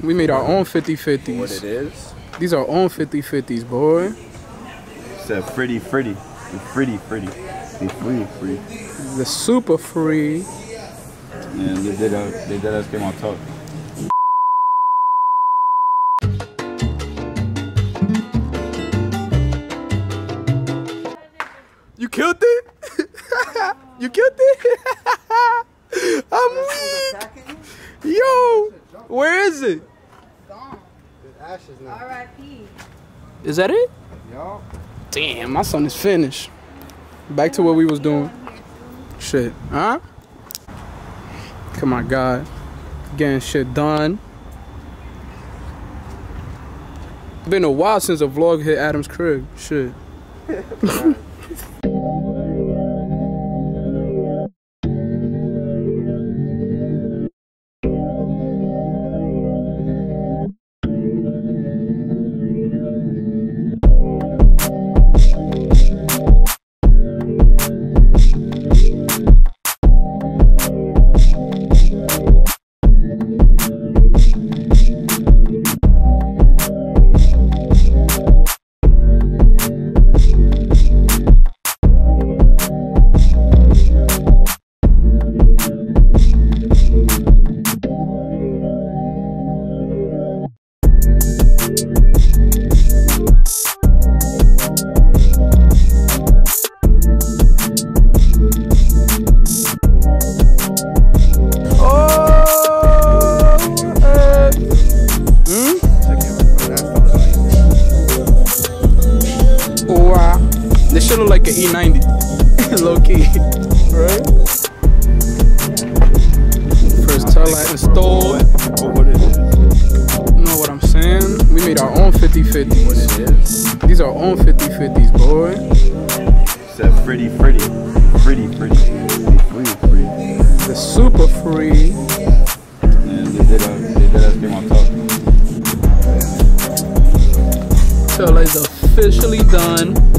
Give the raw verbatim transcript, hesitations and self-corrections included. man. We made our own fifty fifties. What it is? These are own fifty fifties, boy. It's a pretty, pretty. Pretty, pretty. Free, free. The super free. Yeah, they did us. They did us. Came on top. You killed it. You killed it. I'm weak. Yo, where is it? R I P. Is that it? Damn, my son is finished. Back to what we was doing. Shit, huh? Come on, God. Getting shit done. Been a while since a vlog hit Adam's crib. Shit. E ninety, low-key, right? First taillight installed. You know what I'm saying? We made our own fifty fifties. These are our own fifty fifties, boy. It's a pretty, pretty, pretty, pretty, free, free. The super free. Yeah, they did us. They did us. Came on top. Taillight's officially done.